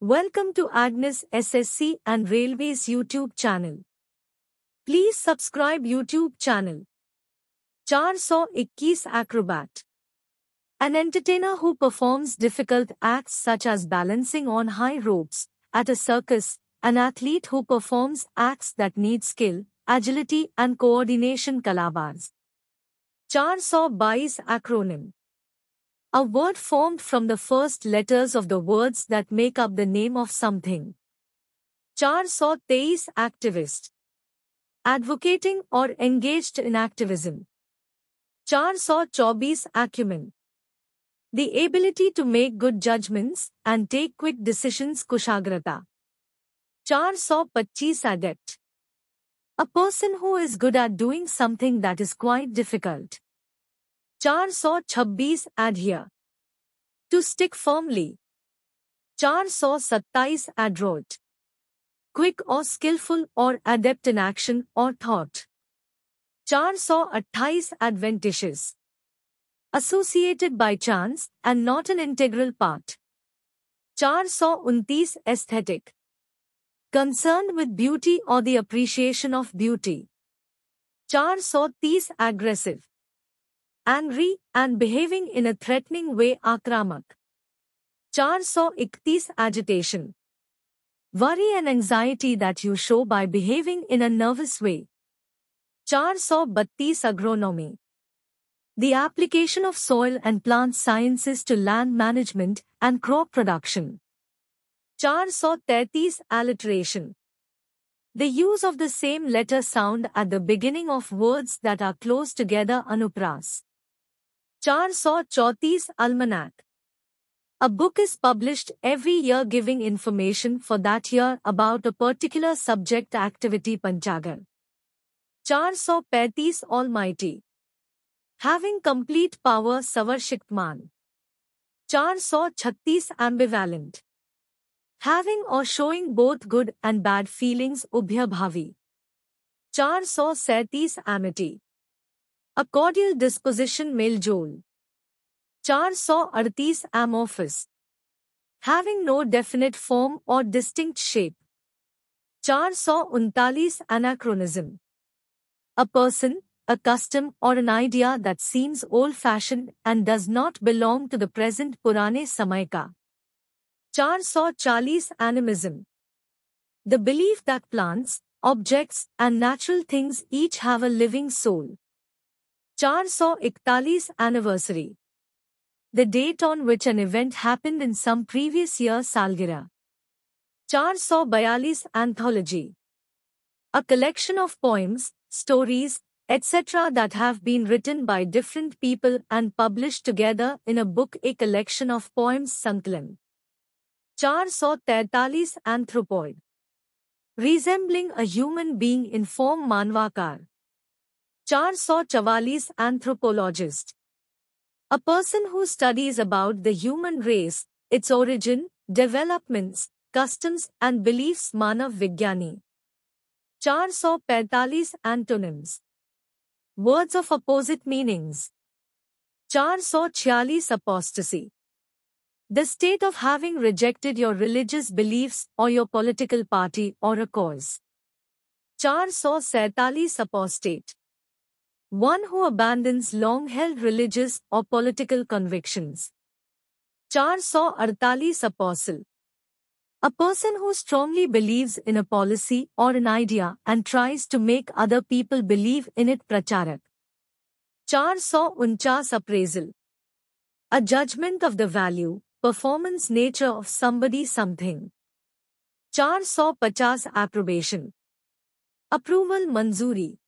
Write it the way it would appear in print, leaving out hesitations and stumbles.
Welcome to Agnes SSC and Railways YouTube channel. Please subscribe YouTube channel. 421 Acrobat. An entertainer who performs difficult acts such as balancing on high ropes at a circus, an athlete who performs acts that need skill, agility and coordination. Kalabars. 422 Acronym. A word formed from the first letters of the words that make up the name of something. 423 Activist. Advocating or engaged in activism. 424 Acumen. The ability to make good judgments and take quick decisions. Kushagrata. 425 Adept. A person who is good at doing something that is quite difficult. 426 Adhere. To stick firmly. 427 Adroit. Quick or skillful or adept in action or thought. 428 Adventitious. Associated by chance and not an integral part. 429 Aesthetic. Concerned with beauty or the appreciation of beauty. 430 Aggressive. Angry and behaving in a threatening way. Akramak. 431 Agitation. Worry and anxiety that you show by behaving in a nervous way. 432 Agronomy. The application of soil and plant sciences to land management and crop production. 433 Alliteration. The use of the same letter sound at the beginning of words that are close together. Anupras. 434 Almanac. A book is published every year giving information for that year about a particular subject activity. Panchagar. 435 Almighty. Having complete power. Savarshikman. 436 Ambivalent. Having or showing both good and bad feelings. Ubhyabhavi. 437 Amity. A cordial disposition. Meljol. 438 Amorphous. Having no definite form or distinct shape. 439 Anachronism. A person, a custom or an idea that seems old-fashioned and does not belong to the present. Purane Samay ka. 440 Animism. The belief that plants, objects and natural things each have a living soul. 441 Anniversary. The date on which an event happened in some previous year. Salgira. 442 Anthology. A collection of poems, stories, etc. that have been written by different people and published together in a book. A collection of poems. Sankalan. 443 Anthropoid. Resembling a human being in form. Manvakar. 444 Anthropologist. A person who studies about the human race, its origin, developments, customs and beliefs. Manav Vigyani. 445 Antonyms. Words of opposite meanings. 446 Apostasy. The state of having rejected your religious beliefs or your political party or a cause. 447 Apostate. One who abandons long-held religious or political convictions. 448 Apostle. A person who strongly believes in a policy or an idea and tries to make other people believe in it. Pracharak. 449 Appraisal. A judgment of the value, performance, nature of somebody, something. 450 Approbation. Approval, Manzuri.